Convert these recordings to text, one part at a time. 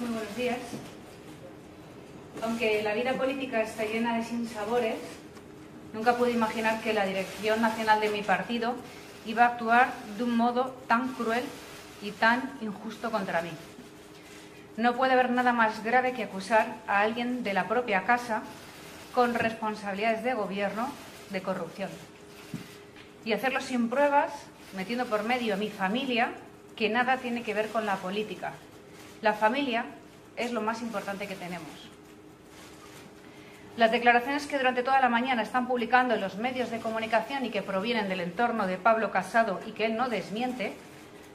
Muy buenos días. Aunque la vida política está llena de sinsabores, nunca pude imaginar que la dirección nacional de mi partido iba a actuar de un modo tan cruel y tan injusto contra mí. No puede haber nada más grave que acusar a alguien de la propia casa con responsabilidades de gobierno de corrupción. Y hacerlo sin pruebas, metiendo por medio a mi familia, que nada tiene que ver con la política. La familia es lo más importante que tenemos. Las declaraciones que durante toda la mañana están publicando en los medios de comunicación y que provienen del entorno de Pablo Casado y que él no desmiente,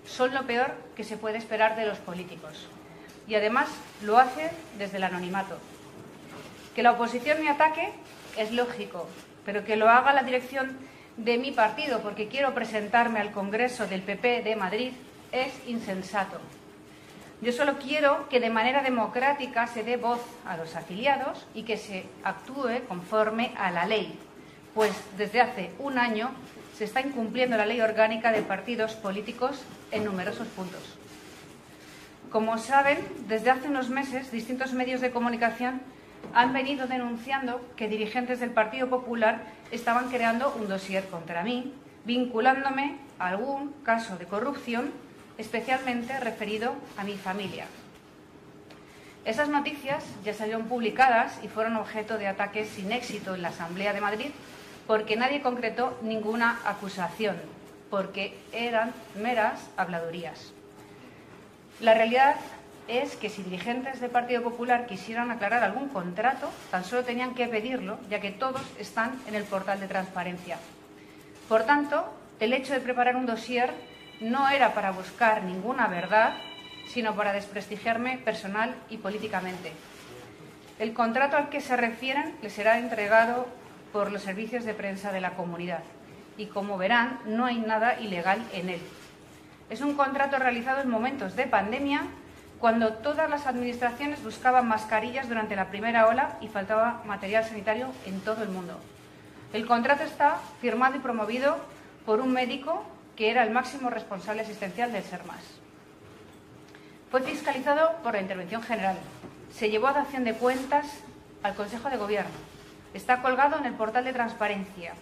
son lo peor que se puede esperar de los políticos. Y además lo hace desde el anonimato. Que la oposición me ataque es lógico, pero que lo haga la dirección de mi partido, porque quiero presentarme al Congreso del PP de Madrid, es insensato. Yo solo quiero que de manera democrática se dé voz a los afiliados y que se actúe conforme a la ley, pues desde hace un año se está incumpliendo la ley orgánica de partidos políticos en numerosos puntos. Como saben, desde hace unos meses distintos medios de comunicación han venido denunciando que dirigentes del Partido Popular estaban creando un dossier contra mí, vinculándome a algún caso de corrupción, especialmente referido a mi familia. Esas noticias ya salieron publicadas y fueron objeto de ataques sin éxito en la Asamblea de Madrid, porque nadie concretó ninguna acusación, porque eran meras habladurías. La realidad es que si dirigentes del Partido Popular quisieran aclarar algún contrato, tan solo tenían que pedirlo, ya que todos están en el portal de transparencia. Por tanto, el hecho de preparar un dossier no era para buscar ninguna verdad, sino para desprestigiarme personal y políticamente. El contrato al que se refieren les será entregado por los servicios de prensa de la comunidad y, como verán, no hay nada ilegal en él. Es un contrato realizado en momentos de pandemia, cuando todas las administraciones buscaban mascarillas durante la primera ola y faltaba material sanitario en todo el mundo. El contrato está firmado y promovido por un médico que era el máximo responsable asistencial del SERMAS. Fue fiscalizado por la Intervención General. Se llevó a la dación de cuentas al Consejo de Gobierno. Está colgado en el portal de transparencia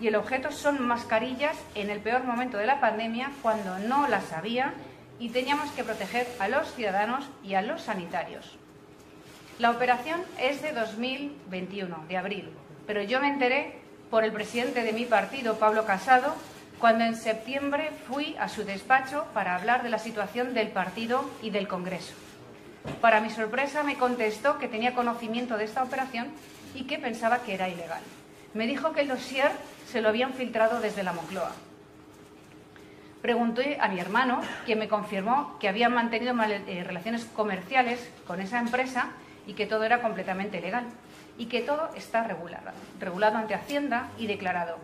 y el objeto son mascarillas en el peor momento de la pandemia, cuando no las había y teníamos que proteger a los ciudadanos y a los sanitarios. La operación es de 2021, de abril, pero yo me enteré por el presidente de mi partido, Pablo Casado, cuando en septiembre fui a su despacho para hablar de la situación del partido y del Congreso. Para mi sorpresa me contestó que tenía conocimiento de esta operación y que pensaba que era ilegal. Me dijo que el dossier se lo habían filtrado desde la Moncloa. Pregunté a mi hermano, quien me confirmó que habían mantenido relaciones comerciales con esa empresa y que todo era completamente legal y que todo está regulado ante Hacienda y declarado.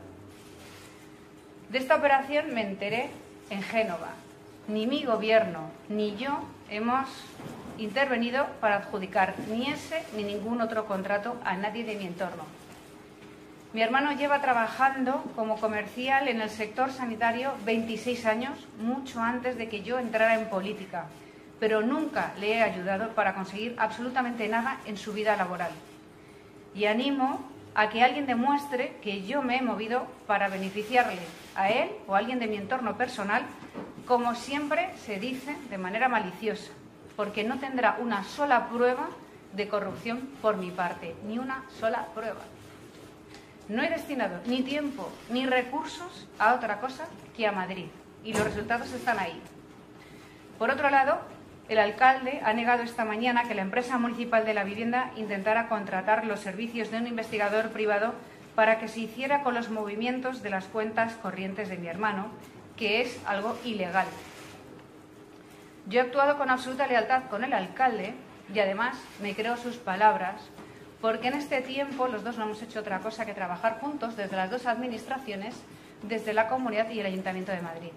De esta operación me enteré en Génova. Ni mi gobierno ni yo hemos intervenido para adjudicar ni ese ni ningún otro contrato a nadie de mi entorno. Mi hermano lleva trabajando como comercial en el sector sanitario 26 años, mucho antes de que yo entrara en política, pero nunca le he ayudado para conseguir absolutamente nada en su vida laboral. Y animo a que alguien demuestre que yo me he movido para beneficiarle a él o a alguien de mi entorno personal, como siempre se dice de manera maliciosa, porque no tendrá una sola prueba de corrupción por mi parte, ni una sola prueba. No he destinado ni tiempo ni recursos a otra cosa que a Madrid, y los resultados están ahí. Por otro lado, el alcalde ha negado esta mañana que la empresa municipal de la vivienda intentara contratar los servicios de un investigador privado para que se hiciera con los movimientos de las cuentas corrientes de mi hermano, que es algo ilegal. Yo he actuado con absoluta lealtad con el alcalde y además me creo sus palabras, porque en este tiempo los dos no hemos hecho otra cosa que trabajar juntos desde las dos administraciones, desde la Comunidad y el Ayuntamiento de Madrid.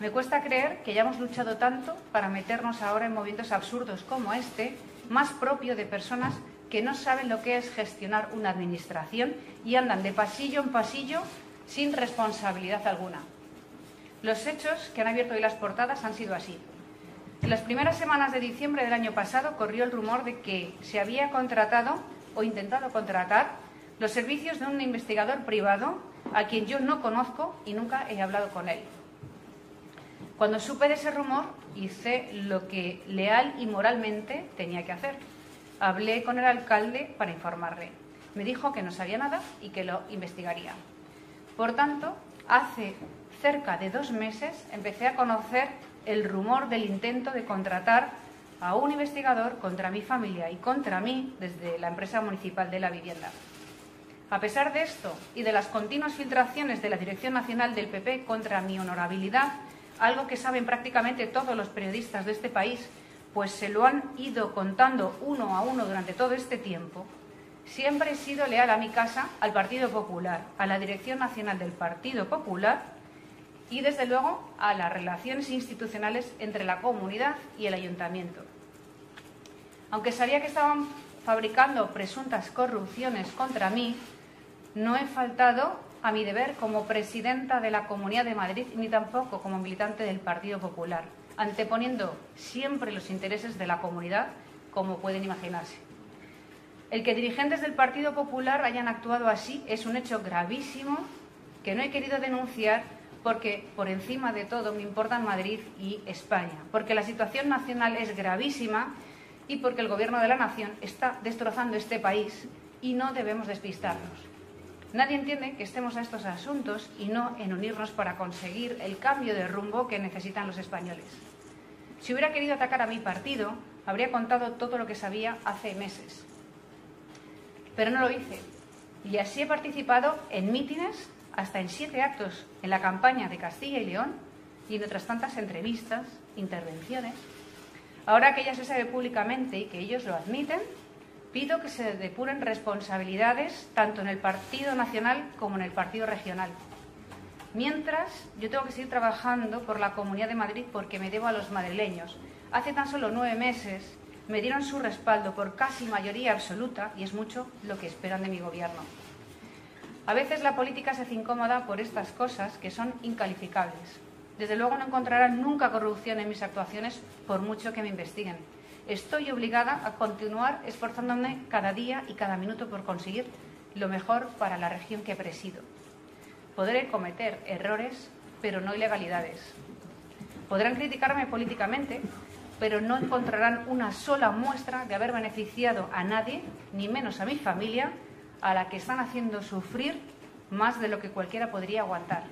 Me cuesta creer que hayamos luchado tanto para meternos ahora en movimientos absurdos como este, más propio de personas que no saben lo que es gestionar una administración y andan de pasillo en pasillo sin responsabilidad alguna. Los hechos que han abierto hoy las portadas han sido así. En las primeras semanas de diciembre del año pasado corrió el rumor de que se había contratado o intentado contratar los servicios de un investigador privado a quien yo no conozco y nunca he hablado con él. Cuando supe de ese rumor, hice lo que leal y moralmente tenía que hacer. Hablé con el alcalde para informarle. Me dijo que no sabía nada y que lo investigaría. Por tanto, hace cerca de 2 meses empecé a conocer el rumor del intento de contratar a un investigador contra mi familia y contra mí desde la empresa municipal de la vivienda. A pesar de esto y de las continuas filtraciones de la Dirección Nacional del PP contra mi honorabilidad, algo que saben prácticamente todos los periodistas de este país, pues se lo han ido contando uno a uno durante todo este tiempo, siempre he sido leal a mi casa, al Partido Popular, a la Dirección Nacional del Partido Popular y, desde luego, a las relaciones institucionales entre la comunidad y el ayuntamiento. Aunque sabía que estaban fabricando presuntas corrupciones contra mí, no he faltado a mi deber como presidenta de la Comunidad de Madrid ni tampoco como militante del Partido Popular, anteponiendo siempre los intereses de la comunidad, como pueden imaginarse. El que dirigentes del Partido Popular hayan actuado así es un hecho gravísimo que no he querido denunciar porque, por encima de todo, me importan Madrid y España, porque la situación nacional es gravísima y porque el Gobierno de la Nación está destrozando este país y no debemos despistarnos. Nadie entiende que estemos a estos asuntos y no en unirnos para conseguir el cambio de rumbo que necesitan los españoles. Si hubiera querido atacar a mi partido, habría contado todo lo que sabía hace meses. Pero no lo hice. Y así he participado en mítines, hasta en 7 actos en la campaña de Castilla y León y en otras tantas entrevistas, intervenciones. Ahora que ya se sabe públicamente y que ellos lo admiten, pido que se depuren responsabilidades tanto en el Partido Nacional como en el Partido Regional. Mientras, yo tengo que seguir trabajando por la Comunidad de Madrid porque me debo a los madrileños. Hace tan solo 9 meses me dieron su respaldo por casi mayoría absoluta y es mucho lo que esperan de mi gobierno. A veces la política se hace incómoda por estas cosas que son incalificables. Desde luego no encontrarán nunca corrupción en mis actuaciones por mucho que me investiguen. Estoy obligada a continuar esforzándome cada día y cada minuto por conseguir lo mejor para la región que presido. Podré cometer errores, pero no ilegalidades. Podrán criticarme políticamente, pero no encontrarán una sola muestra de haber beneficiado a nadie, ni menos a mi familia, a la que están haciendo sufrir más de lo que cualquiera podría aguantar.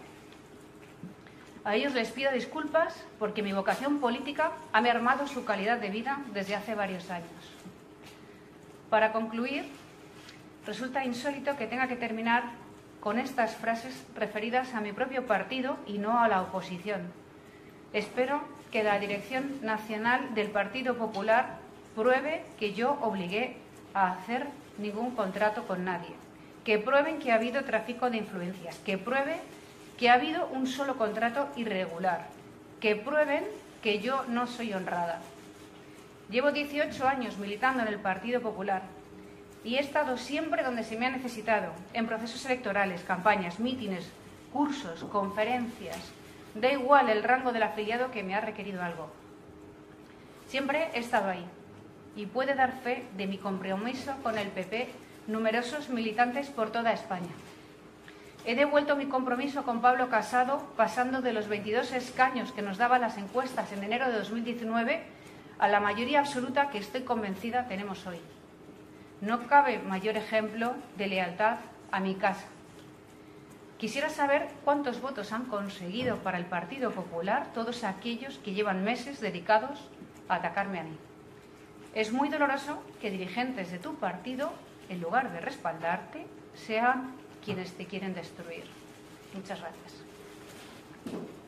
A ellos les pido disculpas porque mi vocación política ha mermado su calidad de vida desde hace varios años. Para concluir, resulta insólito que tenga que terminar con estas frases referidas a mi propio partido y no a la oposición. Espero que la Dirección Nacional del Partido Popular pruebe que yo obligué a hacer ningún contrato con nadie, que prueben que ha habido tráfico de influencias, que pruebe que ha habido un solo contrato irregular, que prueben que yo no soy honrada. Llevo 18 años militando en el Partido Popular y he estado siempre donde se me ha necesitado, en procesos electorales, campañas, mítines, cursos, conferencias. Da igual el rango del afiliado que me ha requerido algo. Siempre he estado ahí y puede dar fe de mi compromiso con el PP numerosos militantes por toda España. He devuelto mi compromiso con Pablo Casado, pasando de los 22 escaños que nos daban las encuestas en enero de 2019 a la mayoría absoluta que estoy convencida tenemos hoy. No cabe mayor ejemplo de lealtad a mi casa. Quisiera saber cuántos votos han conseguido para el Partido Popular todos aquellos que llevan meses dedicados a atacarme a mí. Es muy doloroso que dirigentes de tu partido, en lugar de respaldarte, sean quienes te quieren destruir. Muchas gracias.